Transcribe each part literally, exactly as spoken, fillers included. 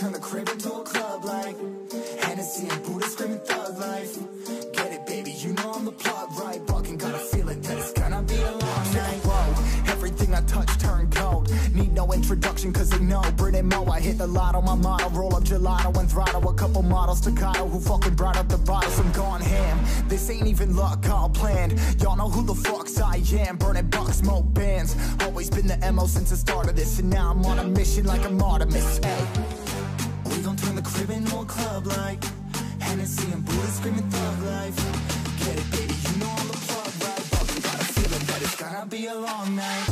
turn the crib into a club like Hennessy and Buddha screaming thug life. Get it, baby, you know I'm the plot, right? Walking, got a feeling that it's gonna be a long night. Whoa, everything I touch turn cold. Need no introduction cause they know Brit and Mo, I hit the lotto, my motto. Roll up gelato and throttle a couple models staccato who fucking brought up the bottles. I'm gone ham, this ain't even luck, all planned. Y'all know who the fucks I am, burning bucks, smoke bands. Always been the M O since the start of this, and now I'm on a mission like I'm Artemis. Hey, we gon' turn the crib into a club like Hennessy and Buddha screaming thug life. Get it, baby, you know I'm the plug, right? Fucking got a feeling that it's gonna be a long night.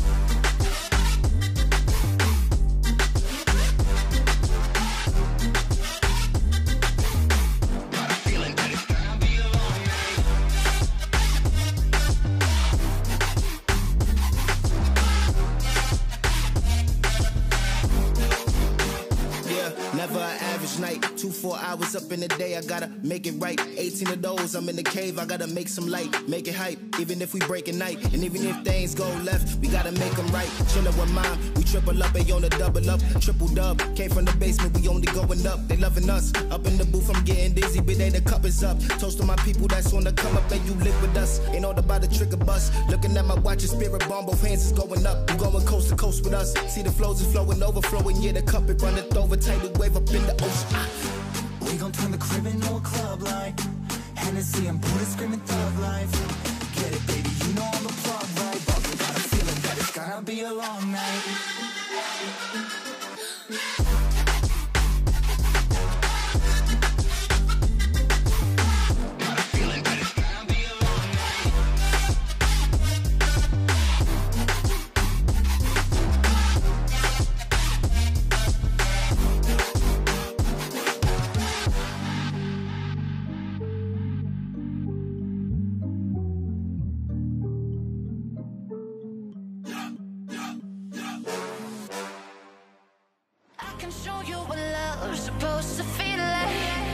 Never an average night, two, four hours up in the day, I gotta make it right. eighteen of those, I'm in the cave, I gotta make some light, make it hype, even if we break a night. And even if things go left, we gotta make them right. Chillin' with mom, we triple up, they on the double up, triple dub. Came from the basement, we only going up, they loving us. Up in the booth, I'm getting dizzy, but they the cup is up. Toast to my people that's on the come up, and you live with us. Ain't all about the trick or bust, looking at my watch, your spirit bomb, both hands is going up. You going coast to coast with us, see the flows is flowing, overflowing, yeah, the cup it runneth over, tight away. Up in the ocean. Ah. We gon' turn the crib into a club like Hennessy and Buddha screaming thug life. Get it, baby, you know I'm the plug, right? But we got a feeling that it's gonna be a long night. Show you what love's supposed to feel like.